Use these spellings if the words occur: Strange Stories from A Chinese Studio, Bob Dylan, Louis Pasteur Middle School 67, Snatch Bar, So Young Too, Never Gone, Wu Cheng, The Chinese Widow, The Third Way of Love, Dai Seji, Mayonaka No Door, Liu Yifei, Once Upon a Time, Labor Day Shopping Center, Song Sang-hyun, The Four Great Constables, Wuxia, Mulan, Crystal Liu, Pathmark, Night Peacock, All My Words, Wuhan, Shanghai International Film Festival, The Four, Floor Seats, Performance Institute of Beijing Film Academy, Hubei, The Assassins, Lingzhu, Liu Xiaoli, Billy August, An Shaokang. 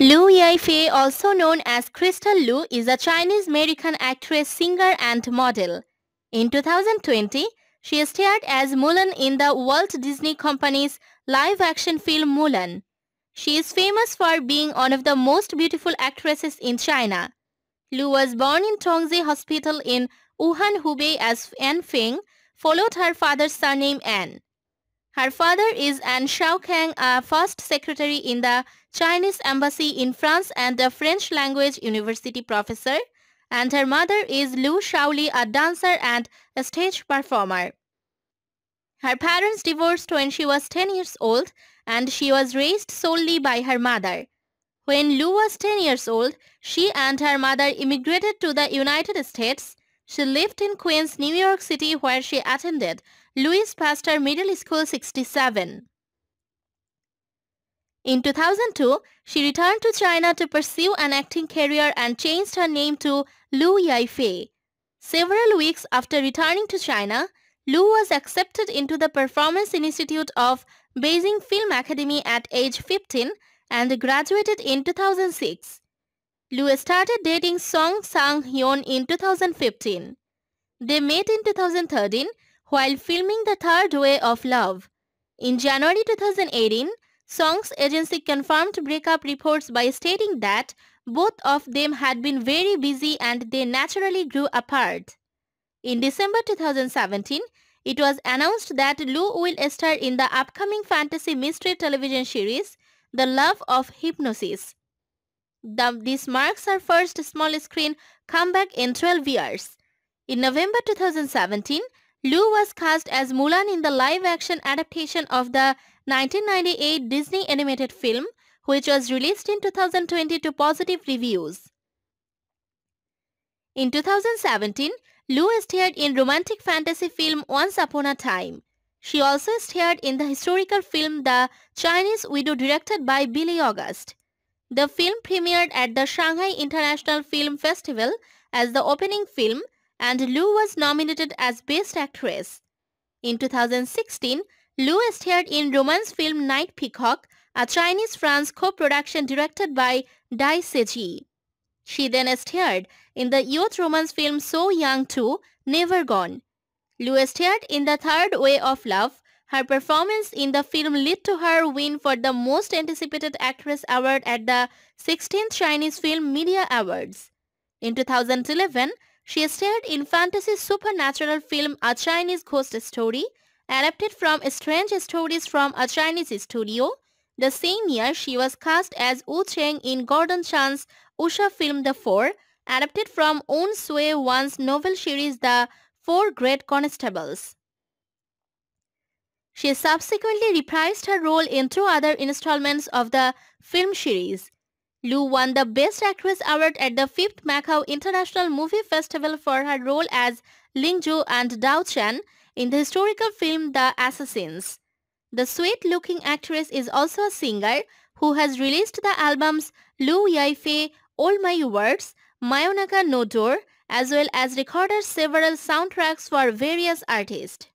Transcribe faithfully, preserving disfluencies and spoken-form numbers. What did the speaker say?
Liu Yifei, also known as Crystal Liu, is a Chinese-American actress, singer and model. In two thousand twenty, she starred as Mulan in the Walt Disney Company's live-action film Mulan. She is famous for being one of the most beautiful actresses in China. Liu was born in Tongji Hospital in Wuhan, Hubei as An Feng, followed her father's surname An. Her father is An Shaokang, a first secretary in the Chinese embassy in France and a French language university professor, and her mother is Liu Xiaoli, a dancer and a stage performer. Her parents divorced when she was ten years old, and she was raised solely by her mother. When Liu was ten years old, she and her mother immigrated to the United States. She lived in Queens, New York City, where she attended Louis Pasteur Middle School sixty-seven. In two thousand two, she returned to China to pursue an acting career and changed her name to Liu Yifei. Several weeks after returning to China, Liu was accepted into the Performance Institute of Beijing Film Academy at age fifteen and graduated in two thousand six. Liu started dating Song Sang-hyun in two thousand fifteen. They met in two thousand thirteen while filming The Third Way of Love. In January two thousand eighteen, Song's agency confirmed breakup reports by stating that both of them had been very busy and they naturally grew apart. In December two thousand seventeen, it was announced that Liu will star in the upcoming fantasy mystery television series, The Love of Hypnosis. The, this marks her first small-screen comeback in twelve years. In November two thousand seventeen, Liu was cast as Mulan in the live-action adaptation of the nineteen ninety-eight Disney animated film, which was released in two thousand twenty to positive reviews. In two thousand seventeen, Liu starred in romantic fantasy film Once Upon a Time. She also starred in the historical film The Chinese Widow, directed by Billy August. The film premiered at the Shanghai International Film Festival as the opening film, and Liu was nominated as Best Actress. In two thousand sixteen, Liu starred in romance film Night Peacock, a Chinese-France co-production directed by Dai Seji. She then starred in the youth romance film So Young Too, Never Gone. Liu starred in The Third Way of Love. Her performance in the film led to her win for the Most Anticipated Actress Award at the sixteenth Chinese Film Media Awards. In two thousand eleven, she starred in fantasy supernatural film A Chinese Ghost Story, adapted from Strange Stories from A Chinese Studio. The same year, she was cast as Wu Cheng in Gordon Chan's Wuxia film The Four, adapted from Eun Sui Wan's novel series The Four Great Constables. She subsequently reprised her role in two other installments of the film series. Liu won the Best Actress Award at the fifth Macau International Movie Festival for her role as Lingzhu and Dao Chan in the historical film The Assassins. The sweet-looking actress is also a singer who has released the albums Liu Yifei, All My Words, Mayonaka No Door, as well as recorded several soundtracks for various artists.